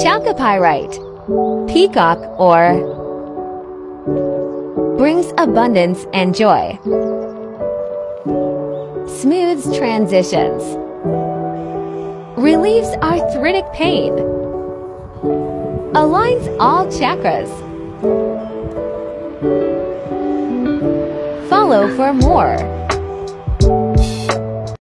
Chalcopyrite, peacock ore, brings abundance and joy, smooths transitions, relieves arthritic pain, aligns all chakras. Follow for more.